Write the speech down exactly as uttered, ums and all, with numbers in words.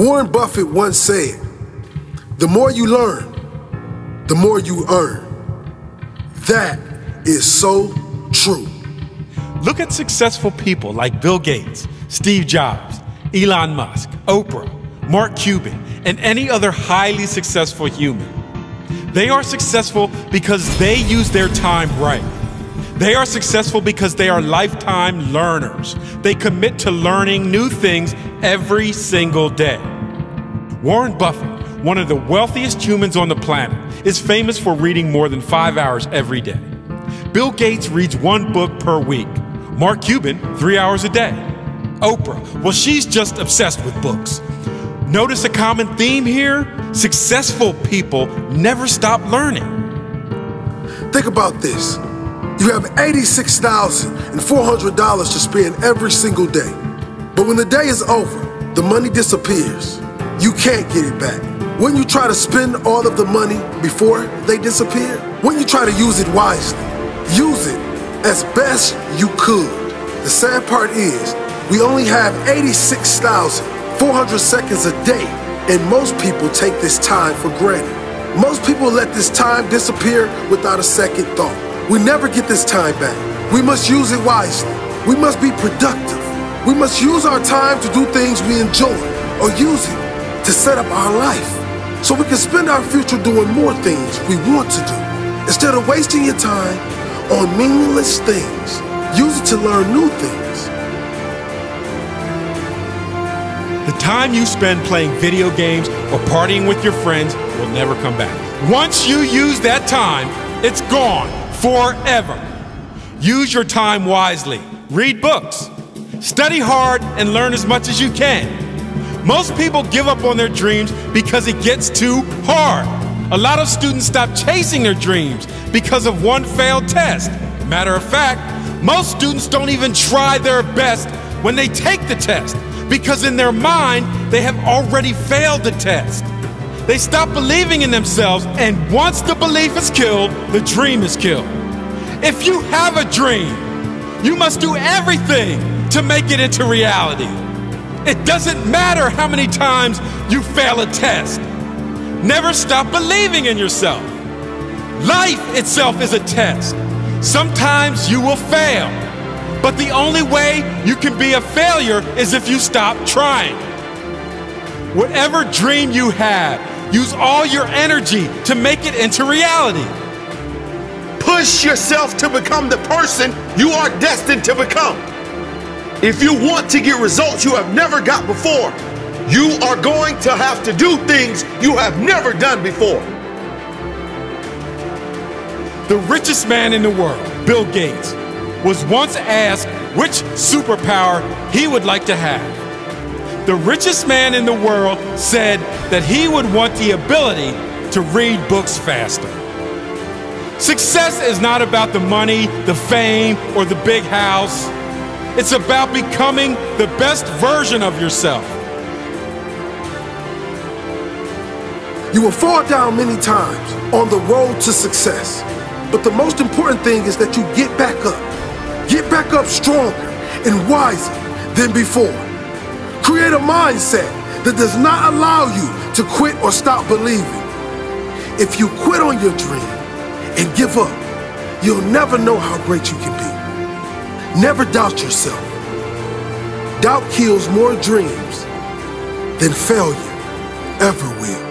Warren Buffett once said, "The more you learn, the more you earn." That is so true. Look at successful people like Bill Gates, Steve Jobs, Elon Musk, Oprah, Mark Cuban, and any other highly successful human. They are successful because they use their time right. They are successful because they are lifetime learners. They commit to learning new things every single day. Warren Buffett, one of the wealthiest humans on the planet, is famous for reading more than five hours every day. Bill Gates reads one book per week. Mark Cuban, three hours a day. Oprah, well, she's just obsessed with books. Notice a common theme here? Successful people never stop learning. Think about this. You have eighty-six thousand four hundred dollars to spend every single day. But when the day is over, the money disappears. You can't get it back. When you try to spend all of the money before they disappear, when you try to use it wisely, use it as best you could. The sad part is, we only have eighty-six thousand four hundred seconds a day, and most people take this time for granted. Most people let this time disappear without a second thought. We never get this time back. We must use it wisely. We must be productive. We must use our time to do things we enjoy, or use it to set up our life so we can spend our future doing more things we want to do. Instead of wasting your time on meaningless things, use it to learn new things. The time you spend playing video games or partying with your friends will never come back. Once you use that time, it's gone. Forever. Use your time wisely. Read books. Study hard and learn as much as you can. Most people give up on their dreams because it gets too hard. A lot of students stop chasing their dreams because of one failed test. Matter of fact, most students don't even try their best when they take the test because in their mind, they have already failed the test. They stop believing in themselves, and once the belief is killed, the dream is killed. If you have a dream, you must do everything to make it into reality. It doesn't matter how many times you fail a test. Never stop believing in yourself. Life itself is a test. Sometimes you will fail, but the only way you can be a failure is if you stop trying. Whatever dream you have, use all your energy to make it into reality. Push yourself to become the person you are destined to become. If you want to get results you have never got before, you are going to have to do things you have never done before. The richest man in the world, Bill Gates, was once asked which superpower he would like to have. The richest man in the world said that he would want the ability to read books faster. Success is not about the money, the fame, or the big house. It's about becoming the best version of yourself. You will fall down many times on the road to success, but the most important thing is that you get back up. Get back up stronger and wiser than before. Create a mindset that does not allow you to quit or stop believing. If you quit on your dream and give up, you'll never know how great you can be. Never doubt yourself. Doubt kills more dreams than failure ever will.